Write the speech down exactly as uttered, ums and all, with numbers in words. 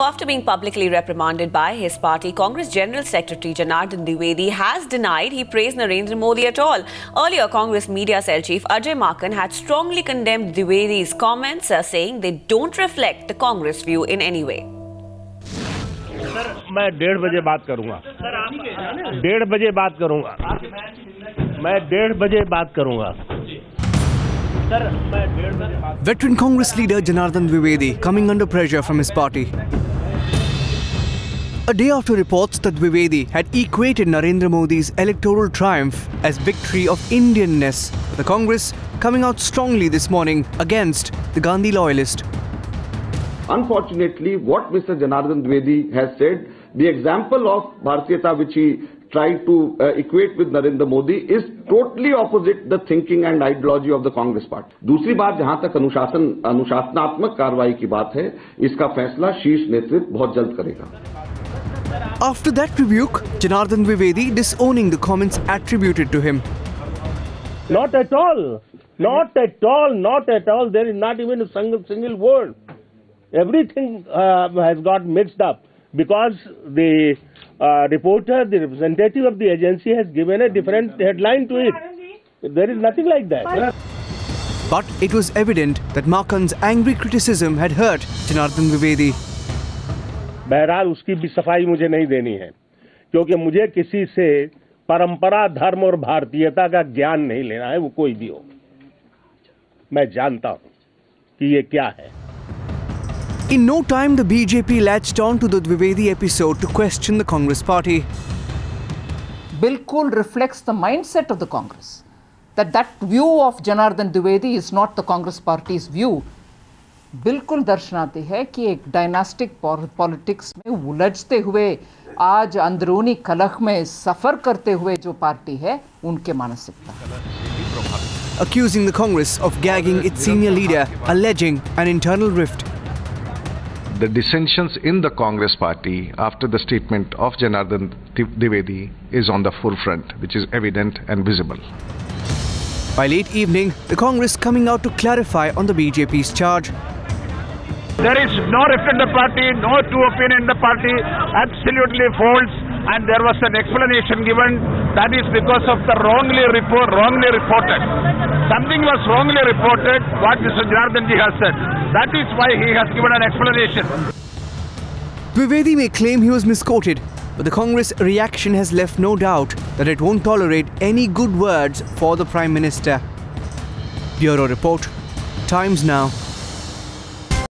After being publicly reprimanded by his party, Congress General Secretary Janardhan Dwivedi has denied he praised Narendra Modi at all. Earlier, Congress Media Cell Chief Ajay Maken had strongly condemned Dwivedi's comments, saying they don't reflect the Congress view in any way. Sir, मैं डेढ़ बजे बात करूंगा। डेढ़ बजे बात करूंगा। मैं डेढ़ बजे बात करूंगा। Veteran Congress leader Janardhan Dwivedi coming under pressure from his party. A day after reports that Dwivedi had equated Narendra Modi's electoral triumph as victory of Indianness, the Congress coming out strongly this morning against the Gandhi loyalist. Unfortunately, what Mister Janardhan Dwivedi has said, the example of Bharatiyata which he tried to uh, equate with Narendra Modi is totally opposite the thinking and ideology of the Congress party. दूसरी बात, जहां तक अनुशासन अनुशासनात्मक कार्रवाई की बात है, इसका फैसला शीर्ष नेतृत्व बहुत जल्द करेगा। After that rebuke, Janardhan Dwivedi disowning the comments attributed to him. Not at all, not at all, not at all. There is not even a single single word. Everything uh, has got mixed up because the Uh, reporter, the representative of the agency has given a different headline to it. There is nothing like that. But it was evident that Makan's angry criticism had hurt Janardhan Dwivedi. बहरहाल उसकी भी सफाई मुझे नहीं देनी है, क्योंकि मुझे किसी से परंपरा, धर्म और भारतीयता का ज्ञान नहीं लेना है, वो कोई भी हो। मैं जानता हूँ कि ये क्या है। In no time, the B J P latched on to the Dwivedi episode to question the Congress party. Bilkul reflects the mindset of the Congress, that that view of Janardhan Dwivedi is not the Congress party's view. Bilkul दर्शाती है कि एक dynastic politics में उलझते हुए, आज अंदरूनी कलह में सफर करते हुए जो पार्टी है, उनके मानसिकता। Accusing the Congress of gagging its senior leader, alleging an internal rift. The dissensions in the Congress party after the statement of Janardhan Dwivedi is on the forefront, which is evident and visible. By late evening, the Congress coming out to clarify on the B J P's charge. There is no rift in the party, no two opinion in the party, absolutely false, and there was an explanation given that is because of the wrongly report, wrongly reported. Something was wrongly reported, what Mister Janardhan ji has said. That is why he has given an explanation. Dwivedi may claim he was misquoted, but the Congress reaction has left no doubt that it won't tolerate any good words for the Prime Minister. Bureau Report, Times Now.